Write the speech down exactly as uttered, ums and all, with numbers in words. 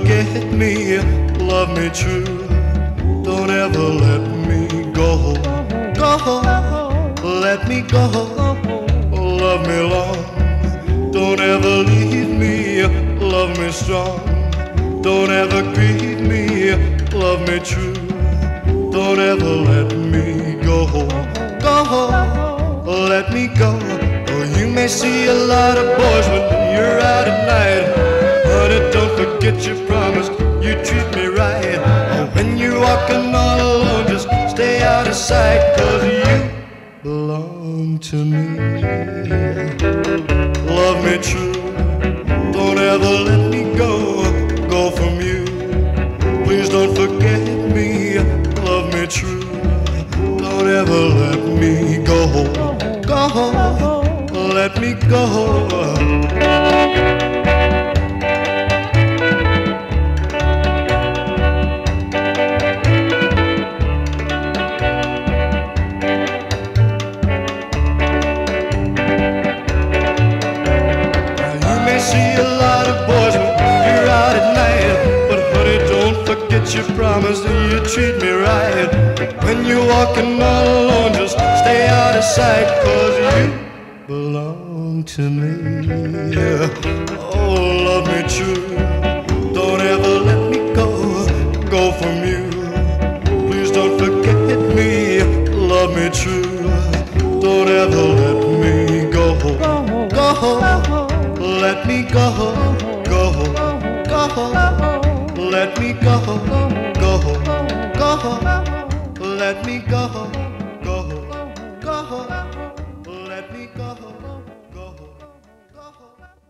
forget me, love me true. Don't ever let me go, go, let me go. Love me long, don't ever leave me, love me strong. Don't ever grieve me, love me true. Don't ever let me go, go, let me go. Oh, you may see a lot of boys when you're out at night. Honey, don't forget your promise, you treat me right. And when you're walking all alone, just stay out of sight, 'cause you belong to me. Love me true, don't ever let me go, go from you. Please don't forget me, love me true. Don't ever let me go, go, let me go. You promised and you treat me right. When you're walking all alone, just stay out of sight, 'cause you belong to me. Yeah. Oh, love me true, don't ever let me go, go from you. Please don't forget me, love me true. Don't ever let me go, go, let me go, go, go. Let me go, go, go, let me go, go, go, let me go.